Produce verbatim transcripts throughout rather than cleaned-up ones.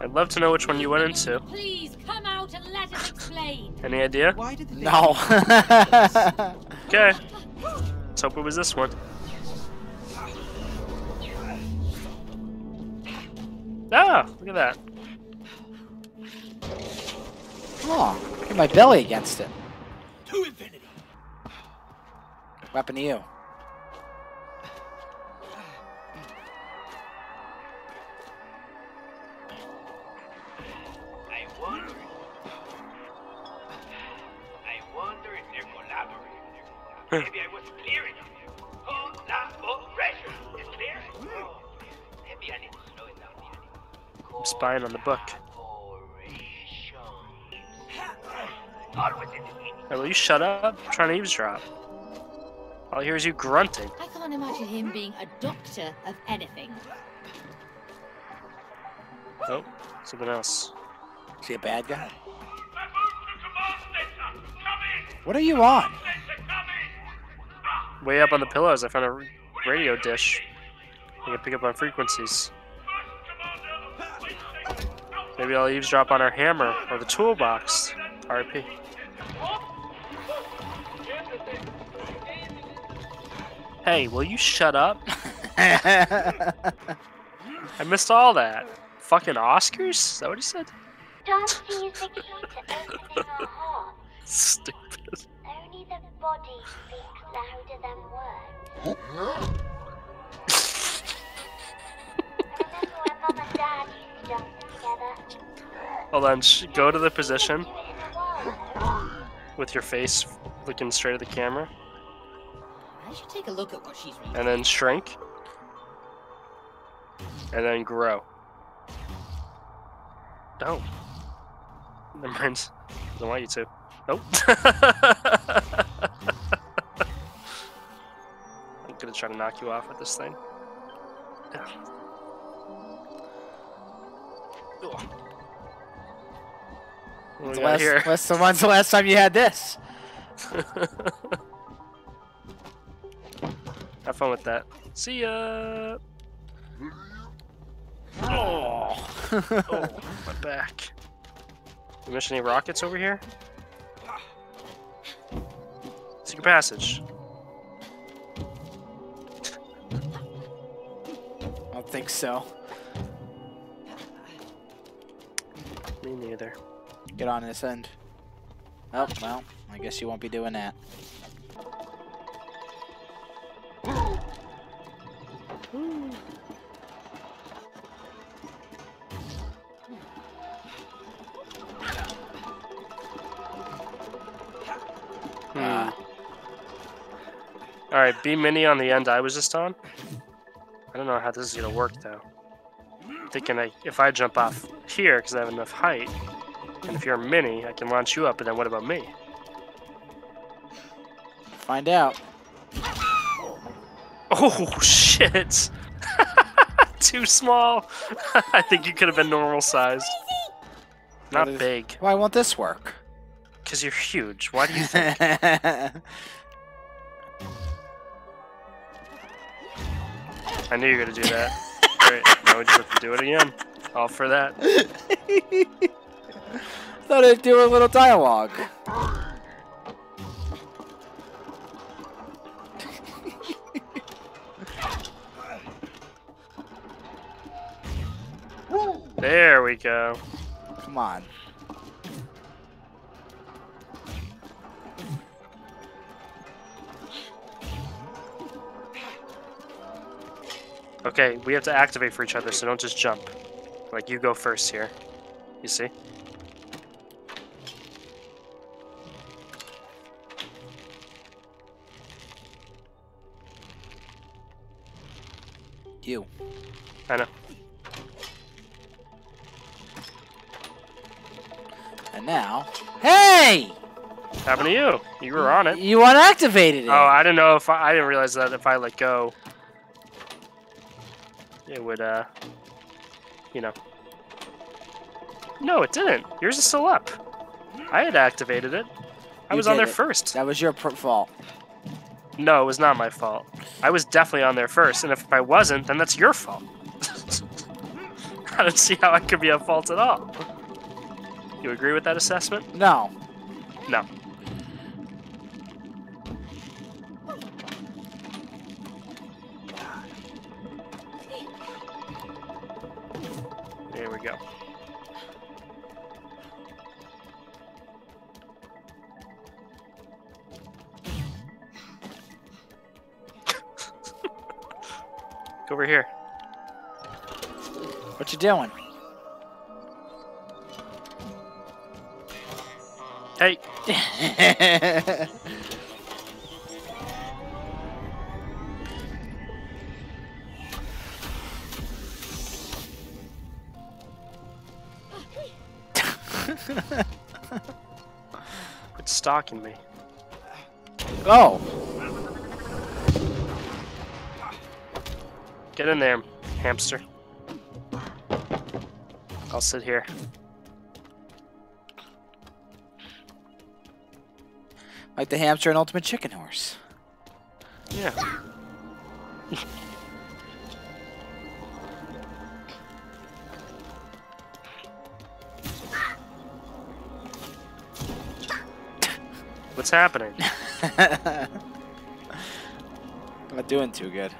I'd love to know which one you went into. Please come out and let us explain. Any idea? Why did they no. Okay. Let's hope it was this one. Ah, look at that. Oh, look at my belly against it. To infinity. What happened to you? Maybe I wasn't clear enough. Oh, not more pressure. It's clear. Oh, maybe I need to slow it down here. I'm spying on the book. Hey, will you shut up? I'm trying to eavesdrop. All I hear is you grunting. I can't imagine him being a doctor of anything. Nope. Oh, something else. Is he a bad guy? What are you on? Way up on the pillows, I found a radio dish. I can pick up on frequencies. Maybe I'll eavesdrop on our hammer or the toolbox. R I P. Hey, will you shut up? I missed all that. Fucking Oscars? Is that what he said? Don't use the key to open our heart. Stupid. Only the body speaks louder than words. Remember when Mum and Dad used to dance together? Hold on, sh go to the position with your face looking straight at the camera. I should take a look at what she's reading. And then shrink. And then grow. Don't. Never mind. I don't want you to. Nope. I'm gonna try to knock you off with this thing. What do we got here? When's the last time you had this? Have fun with that. See ya. Oh, oh my back. You missed any rockets over here? Secret passage. I don't think so. Me neither. Get on this end. Oh, well, I guess you won't be doing that. Ooh. Hmm. Uh. Alright, B mini on the end I was just on. I don't know how this is gonna work though. I'm thinking I, if I jump off here because I have enough height, and if you're a mini, I can launch you up, and then what about me? Find out. Oh shit! Too small! I think you could have been normal sized. Not is, big. Why won't this work? Because you're huge. Why do you think? I knew you were going to do that. Great. Now we just have to do it again. All for that. Thought I'd do a little dialogue. There we go. Come on. Okay, we have to activate for each other, so don't just jump. Like, you go first here. You see? You. I know. And now... Hey! What happened to you? You were on it. You unactivated it! Oh, I didn't know if I... I didn't realize that if I let go... It would, uh, you know. No, it didn't. Yours is still up. I had activated it. I was on there first. That was your fault. No, it was not my fault. I was definitely on there first, and if I wasn't, then that's your fault. I don't see how I could be at fault at all. You agree with that assessment? No. No. There we go. Go over here. What you doing? Hey. Quit stalking me. Oh. Get in there, hamster. I'll sit here. Like the hamster in Ultimate Chicken Horse. Yeah. What's happening? I'm not doing too good.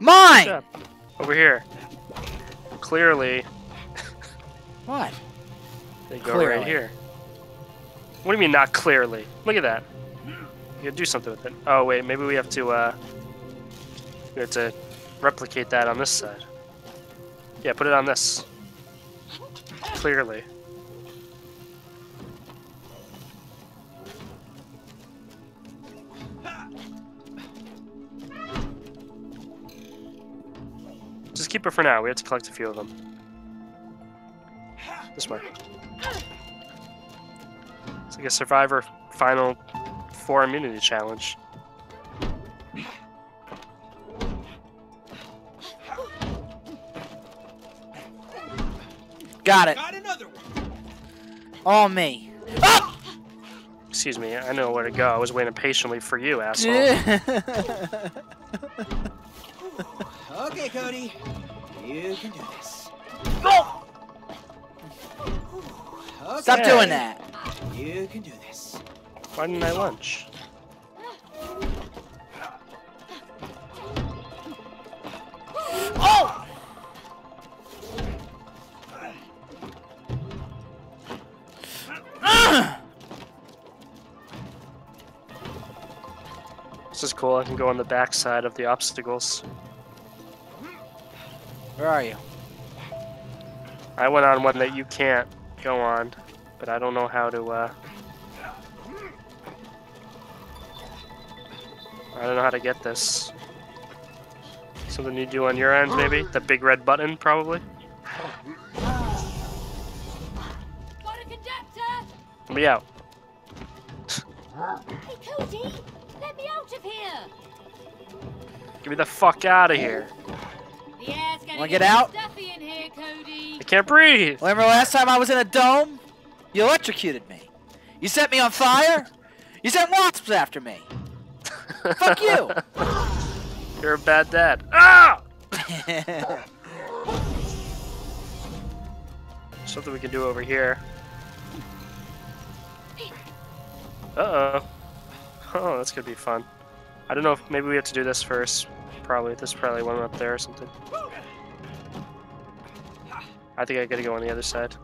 Mine! Over here. Clearly. What? They go clearly. Right here. What do you mean not clearly? Look at that. You gotta do something with it. Oh wait, maybe we have to uh we have to replicate that on this side. Yeah, put it on this. Clearly. Just keep it for now. We have to collect a few of them. This way. It's like a Survivor Final Four Immunity Challenge. Got it. Got another one. All me. Ah! Excuse me. I know where to go. I was waiting patiently for you, asshole. Okay, Cody, you can do this. No! Okay. Stop doing that. You can do this. Why didn't I lunch? Oh! This is cool. I can go on the back side of the obstacles. Where are you? I went on one that you can't go on, but I don't know how to, uh... I don't know how to get this. Something you do on your end, maybe? The big red button, probably? Let me out. Hey, Cody! Let me out of here! Get me the fuck out of here! Yeah, it's gonna wanna get, get out? Stuffy in here, Cody. I can't breathe. Remember last time I was in a dome? You electrocuted me. You set me on fire. You sent wasps after me. Fuck you. You're a bad dad. Ah! Something we can do over here. Uh-oh. Oh, that's gonna be fun. I don't know if maybe we have to do this first. Probably there's probably one up there or something. I think I gotta go on the other side.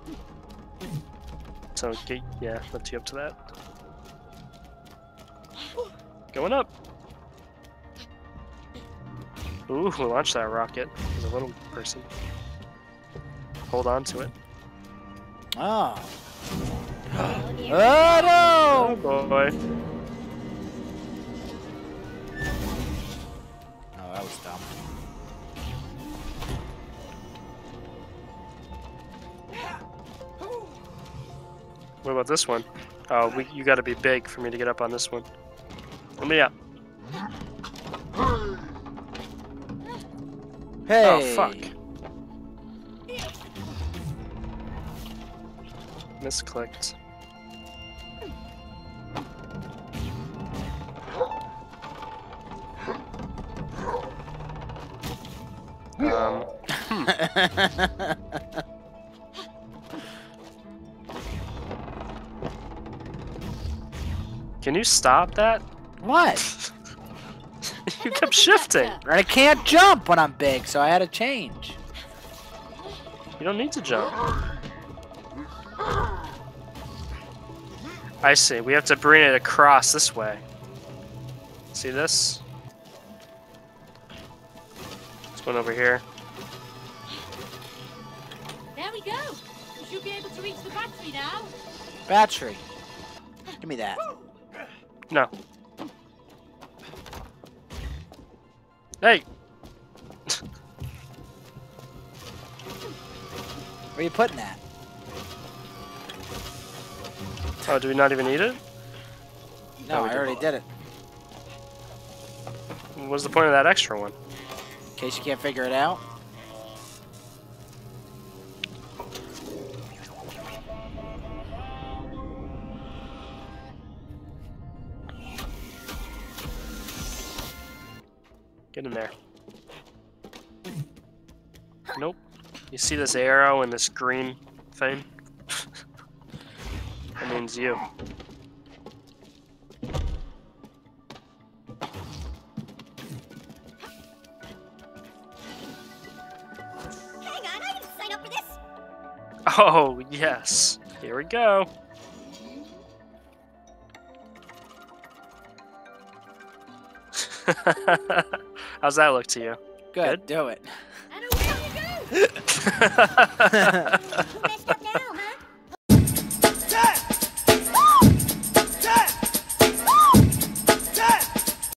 So yeah, lift you up to that. Going up. Ooh, launch that rocket. There's a little person. Hold on to it. Oh. Oh no! Oh boy. That was dumb. What about this one? Oh, we, you gotta be big for me to get up on this one. Let me up. Hey! Oh, fuck. Misclicked. Um. Can you stop that? What? You kept shifting. I can't jump when I'm big, so I had to change. You don't need to jump. I see. We have to bring it across this way. See this? This one over here. There we go. You should be able to reach the battery now. Battery. Give me that. No. Hey! Where are you putting that? Oh, do we not even need it? No, no I already did it. What's the point of that extra one? In case you can't figure it out. Get in there. Nope. You see this arrow and this green thing? That means you. Hang on, I didn't sign up for this. Oh, yes. Here we go. How's that look to you? Good. Good? Do it. I don't know where you go.